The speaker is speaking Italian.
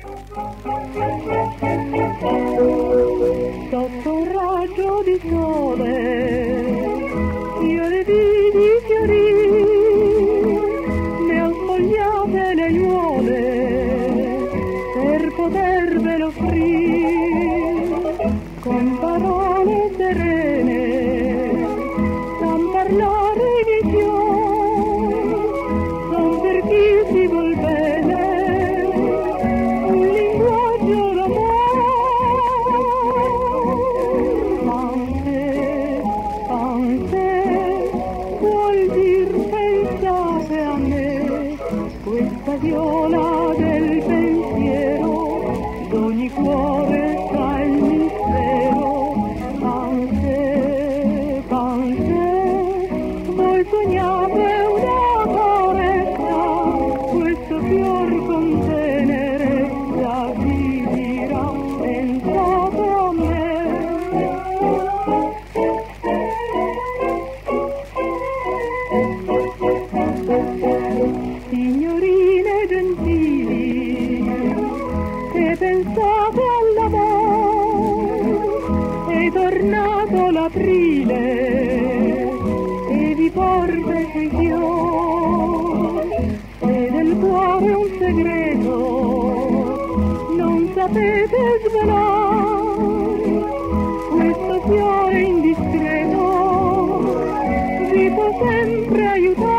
Sotto un raggio di sole io le vidi fiorire, le ho spogliate le aiuole per potervelo offrire. Con parole serene san parlare di fiori, son per chi si vuol bene. Questa viola del pensiero, d'ogni cuore sta il mistero. Panse, panse, voi sognate una foresta, questo fior con tenerezza vi dirà: entrate a me. Signorine gentili, se pensate all'amore, è tornato l'aprile e vi porta i suoi fiori. Se del cuore un segreto non sapete svelare, questo fiore indiscreto vi può sempre aiutare.